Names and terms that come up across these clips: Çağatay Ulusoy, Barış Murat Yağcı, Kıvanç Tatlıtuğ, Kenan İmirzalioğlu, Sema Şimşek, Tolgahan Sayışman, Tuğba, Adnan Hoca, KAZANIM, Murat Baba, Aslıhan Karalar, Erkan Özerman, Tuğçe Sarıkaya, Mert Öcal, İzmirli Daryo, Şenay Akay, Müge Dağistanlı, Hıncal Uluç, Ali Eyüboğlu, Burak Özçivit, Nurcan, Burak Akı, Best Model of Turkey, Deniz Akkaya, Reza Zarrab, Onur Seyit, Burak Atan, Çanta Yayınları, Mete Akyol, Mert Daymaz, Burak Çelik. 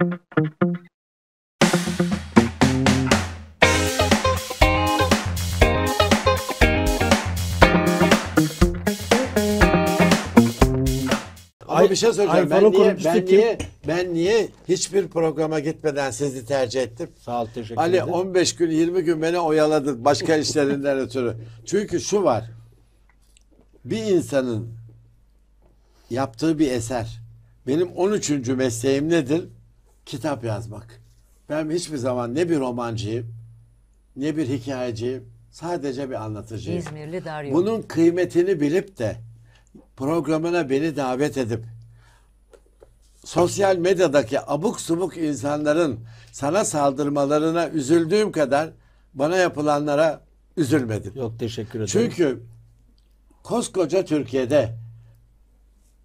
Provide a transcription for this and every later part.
Ama bir şey söyleyeceğim. Ben niye hiçbir programa gitmeden sizi tercih ettim? Sağ ol, teşekkür ederim. Ali 15 gün 20 gün beni oyaladın başka işlerinden ötürü. Çünkü şu var. Bir insanın yaptığı bir eser. Benim 13. mesleğim nedir? Kitap yazmak. Ben hiçbir zaman ne bir romancıyım, ne bir hikayeciyim. Sadece bir anlatıcıyım. İzmirli Daryo. Bunun kıymetini bilip de programına beni davet edip sosyal medyadaki abuk subuk insanların sana saldırmalarına üzüldüğüm kadar bana yapılanlara üzülmedim. Yok, teşekkür ederim. Çünkü koskoca Türkiye'de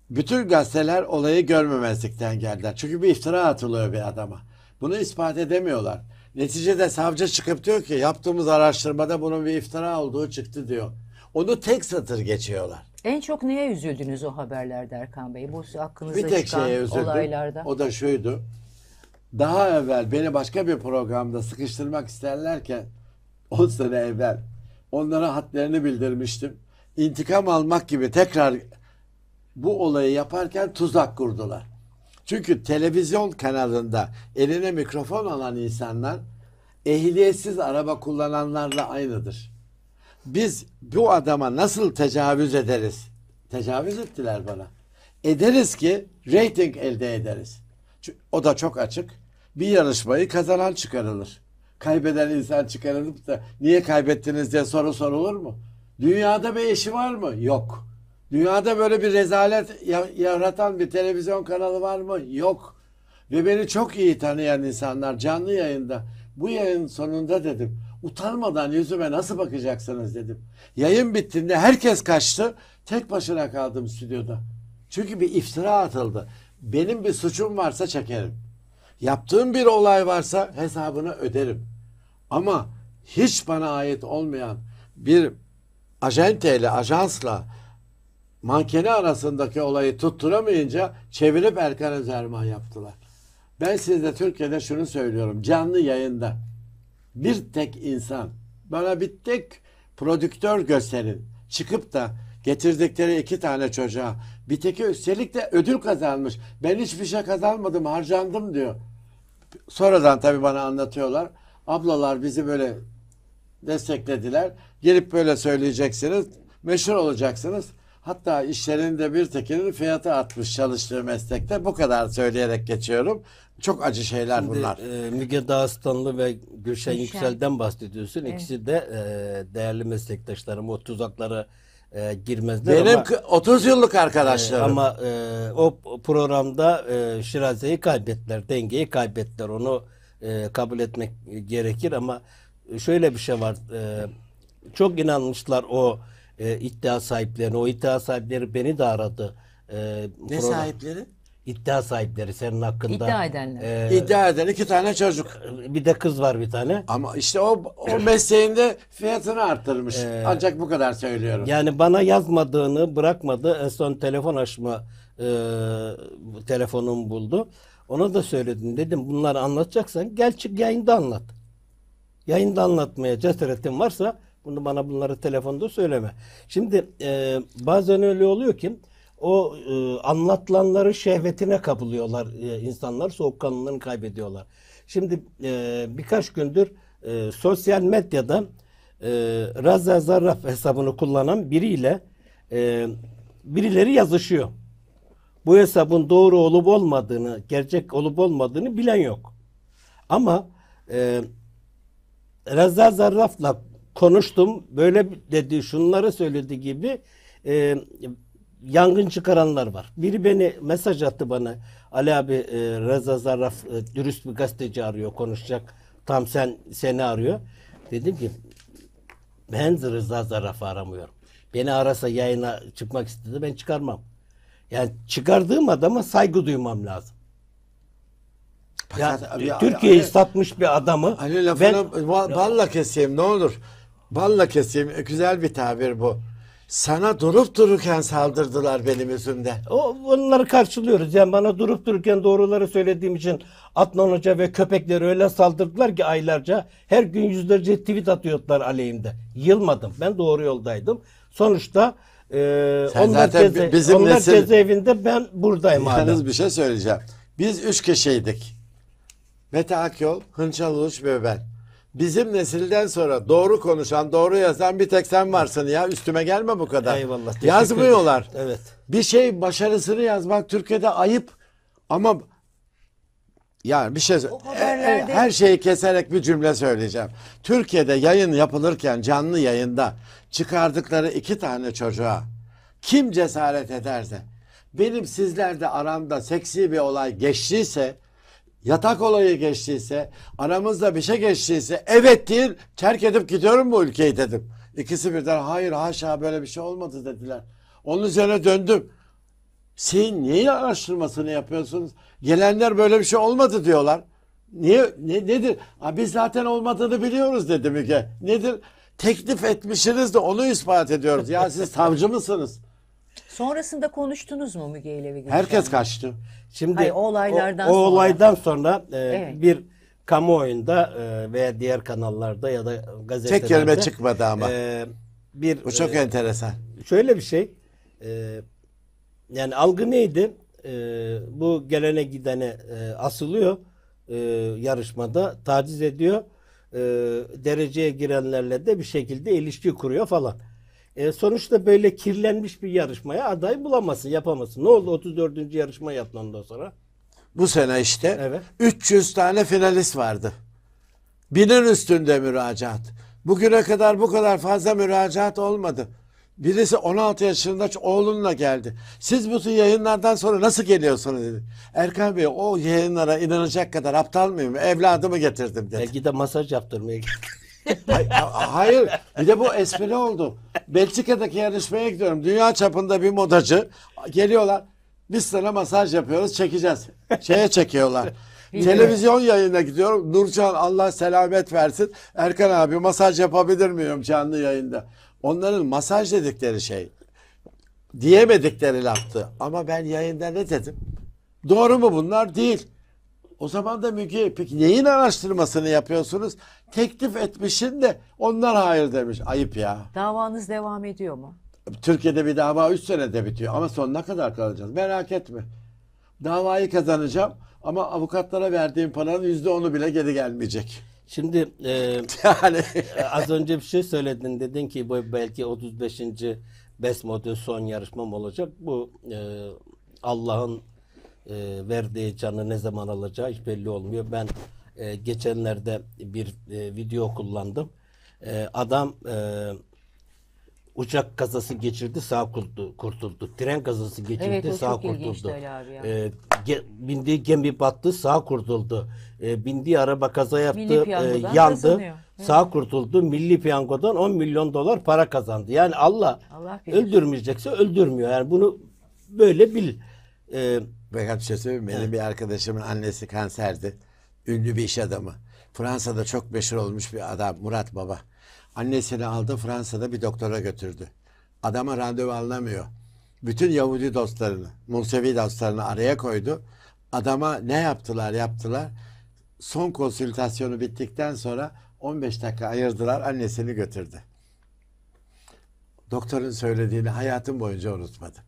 bütün gazeteler olayı görmemezlikten geldiler. Çünkü bir iftira atılıyor bir adama. Bunu ispat edemiyorlar. Neticede savcı çıkıp diyor ki yaptığımız araştırmada bunun bir iftira olduğu çıktı diyor. Onu tek satır geçiyorlar. En çok neye üzüldünüz o haberlerde Erkan Bey? Bu hakkınızda çıkan olaylarda. O da şuydu. Daha evvel beni başka bir programda sıkıştırmak isterlerken 10 sene evvel onlara hadlerini bildirmiştim. İntikam almak gibi tekrar bu olayı yaparken tuzak kurdular. Çünkü televizyon kanalında eline mikrofon alan insanlar ehliyetsiz araba kullananlarla aynıdır. Biz bu adama nasıl tecavüz ederiz? Tecavüz ettiler bana. Ederiz ki reyting elde ederiz. O da çok açık. Bir yarışmayı kazanan çıkarılır. Kaybeden insan çıkarılıp da niye kaybettiniz diye soru sorulur mu? Dünyada bir eşi var mı? Yok. Dünyada böyle bir rezalet yaratan bir televizyon kanalı var mı? Yok. Ve beni çok iyi tanıyan insanlar canlı yayında, bu yayın sonunda dedim, utanmadan yüzüme nasıl bakacaksınız dedim. Yayın bittiğinde herkes kaçtı. Tek başına kaldım stüdyoda. Çünkü bir iftira atıldı. Benim bir suçum varsa çekerim. Yaptığım bir olay varsa hesabını öderim. Ama hiç bana ait olmayan bir ajenteyle, ajansla mankeni arasındaki olayı tutturamayınca çevirip Erkan Özerman yaptılar. Ben size Türkiye'de şunu söylüyorum. Canlı yayında bir tek insan, bana bir tek prodüktör gösterin, çıkıp da getirdikleri 2 tane çocuğa, bir teki üstelik de ödül kazanmış, ben hiçbir şey kazanmadım, harcandım diyor. Sonradan tabii bana anlatıyorlar, ablalar bizi böyle desteklediler, gelip böyle söyleyeceksiniz, meşhur olacaksınız. Hatta işlerinde bir tekinin fiyatı atmış çalıştığı meslekte. Bu kadar söyleyerek geçiyorum. Çok acı şeyler şimdi bunlar. Müge Dağistanlı ve Gürşen Yüksel'den bahsediyorsun. Evet. İkisi de değerli meslektaşlarım. O tuzaklara girmezler. Benim ama, 30 yıllık arkadaşlarım. Ama o programda Şiraze'yi kaybettiler. Dengeyi kaybettiler. Onu kabul etmek gerekir ama şöyle bir şey var. Çok inanmışlar o iddia sahiplerine. O iddia sahipleri beni de aradı. Ne program sahipleri? İddia sahipleri senin hakkında. İddia edenler. İddia eden 2 tane çocuk. Bir de kız var bir tane. Ama işte o mesleğinde fiyatını arttırmış. Ancak bu kadar söylüyorum. Yani bana yazmadığını bırakmadı. En son telefon açma telefonumu buldu. Ona da söyledim. Dedim bunları anlatacaksan gel çık yayında anlat. Yayında anlatmaya cesaretin varsa bunu bana bunları telefonda söyleme. Şimdi bazen öyle oluyor ki o anlatılanları şehvetine kapılıyorlar insanlar. Soğukkanlılığını kaybediyorlar. Şimdi birkaç gündür sosyal medyada Reza Zarrab hesabını kullanan biriyle birileri yazışıyor. Bu hesabın doğru olup olmadığını, gerçek olup olmadığını bilen yok. Ama Reza Zarrab'la konuştum, böyle dedi, şunları söyledi gibi yangın çıkaranlar var. Biri beni mesaj attı bana. Ali abi Reza Zarrab dürüst bir gazeteci arıyor, konuşacak. Tam seni arıyor. Dedim ki ben Reza Zarrab'ı aramıyorum. Beni arasa yayına çıkmak istedi, ben çıkarmam. Yani çıkardığım adama saygı duymam lazım. Ya, Türkiye'yi satmış bir adamı. Ali lafını balla keseyim ne olur. Balla keseyim. Güzel bir tabir bu. Sana durup dururken saldırdılar benim yüzümde. Onları karşılıyoruz. Yani bana durup dururken doğruları söylediğim için Adnan Hoca ve köpekleri öyle saldırdılar ki aylarca her gün yüzlerce tweet atıyorlar aleyhimde. Yılmadım. Ben doğru yoldaydım. Sonuçta onlar cezaevinde, ben buradayım. Yalnız bir şey söyleyeceğim. Biz 3 kişiydik. Mete Akyol, Hıncal Uluç ve ben. Bizim nesilden sonra doğru konuşan, doğru yazan bir tek sen varsın ya. Üstüme gelme bu kadar. Eyvallah. Yazmıyorlar. Evet. Bir şey başarısını yazmak Türkiye'de ayıp. Ama yani bir şey her şeyi keserek bir cümle söyleyeceğim. Türkiye'de yayın yapılırken canlı yayında çıkardıkları 2 tane çocuğa kim cesaret ederse, benim sizlerde aramda seksi bir olay geçtiyse, yatak olayı geçtiyse, aramızda bir şey geçtiyse, evet değil, terk edip gidiyorum bu ülkeyi dedim. İkisi birden hayır haşa böyle bir şey olmadı dediler. Onun üzerine döndüm. Siz niye araştırmasını yapıyorsunuz? Gelenler böyle bir şey olmadı diyorlar. Niye? Nedir? Ha, biz zaten olmadığını biliyoruz dedi Müge. Nedir? Teklif etmişsiniz de onu ispat ediyoruz. Ya siz savcı mısınız? Sonrasında konuştunuz mu Müge ile? Herkes kaçtı. Şimdi hayır, o olaydan sonra evet, bir kamuoyunda veya diğer kanallarda ya da gazetelerde tek kelime çıkmadı ama. Bu çok enteresan. Şöyle bir şey. Yani algı neydi? Bu gelene gidene asılıyor. Yarışmada taciz ediyor. Dereceye girenlerle de bir şekilde ilişki kuruyor falan. Sonuçta böyle kirlenmiş bir yarışmaya aday bulamazsın, yapamazsın. Ne oldu 34. yarışma yapılandan sonra? Bu sene işte evet, 300 tane finalist vardı. 1000'in üstünde müracaat. Bugüne kadar bu kadar fazla müracaat olmadı. Birisi 16 yaşında oğlunla geldi. Siz bu yayınlardan sonra nasıl geliyorsunuz dedi. Erkan Bey, o yayınlara inanacak kadar aptal mıyım? Evladımı getirdim dedi. Belki de masaj yaptırmaya geldim. Hayır, bir de bu espri oldu. Belçika'daki yarışmaya gidiyorum. Dünya çapında bir modacı. Geliyorlar. Biz sana masaj yapıyoruz, çekeceğiz. Şeye çekiyorlar. Televizyon yayına gidiyorum. Nurcan, Allah selamet versin. Erkan abi, masaj yapabilir miyim canlı yayında? Onların masaj dedikleri şey, diyemedikleri laftı. Ama ben yayında ne dedim? Doğru mu bunlar? Değil. O zaman da Müge, peki neyin araştırmasını yapıyorsunuz? Teklif etmişsin de onlar hayır demiş. Ayıp ya. Davanız devam ediyor mu? Türkiye'de bir dava 3 senede bitiyor ama sonuna kadar kalacağız. Merak etme. Davayı kazanacağım ama avukatlara verdiğim paranın %10'u bile geri gelmeyecek. Şimdi yani az önce bir şey söyledin. Dedin ki bu belki 35. Best Model son yarışmam olacak. Bu Allah'ın verdiği canı ne zaman alacağı hiç belli olmuyor. Ben geçenlerde bir video kullandım. Adam uçak kazası geçirdi, sağ kurtuldu. Tren kazası geçirdi, evet, sağ kurtuldu. Bindiği gemi battı, sağ kurtuldu. Bindiği araba kaza yaptı, yandı, sağ kurtuldu. Milli Piyango'dan 10 milyon dolar para kazandı. Yani Allah öldürmeyecekse öldürmüyor. Yani bunu böyle bil. Fakat bir şey söyleyeyim mi? Benim bir arkadaşımın annesi kanserdi. Ünlü bir iş adamı. Fransa'da çok meşhur olmuş bir adam, Murat Baba. Annesini aldı, Fransa'da bir doktora götürdü. Adama randevu alınamıyor. Bütün Yahudi dostlarını, Musevi dostlarını araya koydu. Adama ne yaptılar. Son konsültasyonu bittikten sonra 15 dakika ayırdılar, annesini götürdü. Doktorun söylediğini hayatım boyunca unutmadım.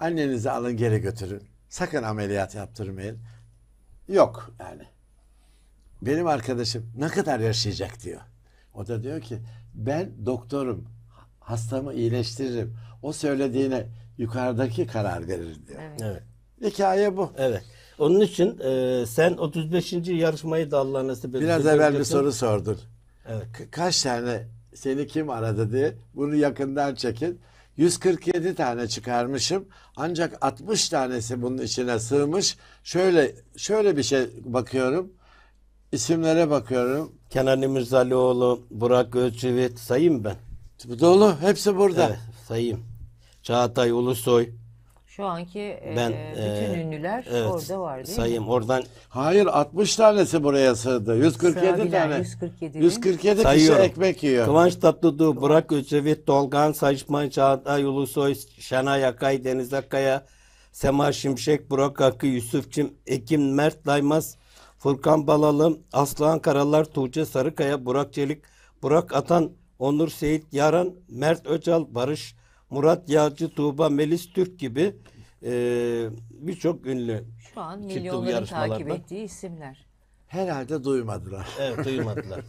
Annenizi alın geri götürün. Sakın ameliyat yaptırmayın. Yok yani. Benim arkadaşım ne kadar yaşayacak diyor. O da diyor ki ben doktorum. Hastamı iyileştiririm. O söylediğine yukarıdaki karar verir diyor. Evet. Hikaye bu. Evet. Onun için sen 35. yarışmayı da Allah nasip edin. Biraz evvel bir soru sordun. Evet. Kaç tane seni kim aradı diye, bunu yakından çekin. 147 tane çıkarmışım. Ancak 60 tanesi bunun içine sığmış. Şöyle bir şey bakıyorum. İsimlere bakıyorum. Kenan İmirzalioğlu, Burak Özçivit, sayayım ben. Dolu. Hepsi burada. Evet, sayayım. Çağatay Ulusoy, Şu anki bütün ünlüler evet, orada var değil sayayım, mi? Oradan... Hayır 60 tanesi buraya sığdı. 147 tane. 147 kişi ekmek yiyor. Kıvanç Tatlıtuğ, Burak Özçivit, Tolgahan Sayışman, Çağatay Ulusoy, Şenay Akay, Deniz Akkaya, Sema Şimşek, Burak Akı, Yusufçim, Ekim, Mert Daymaz, Furkan Balalı, Aslıhan Karalar, Tuğçe Sarıkaya, Burak Çelik, Burak Atan, Onur Seyit, Yaren, Mert Öcal, Barış Murat Yağcı, Tuğba, Melis Türk gibi birçok ünlü. Şu an milyonların takip ettiği isimler. Herhalde duymadılar. Evet duymadılar.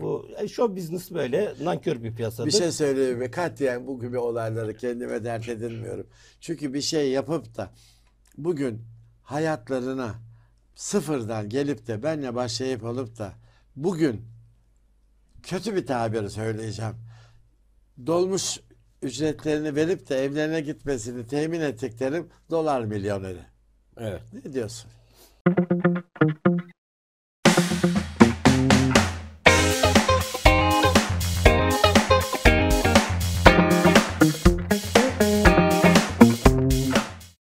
Bu show business böyle nankör bir piyasadır. Bir şey söyleyeyim mi? Katiyen bu gibi olayları kendime dert edinmiyorum. Çünkü bir şey yapıp da bugün hayatlarına sıfırdan gelip de benle başlayıp alıp da bugün kötü bir tabiri söyleyeceğim. Dolmuş ücretlerini verip de evlerine gitmesini temin ettiklerim dolar milyoneri. Evet. Ne diyorsun?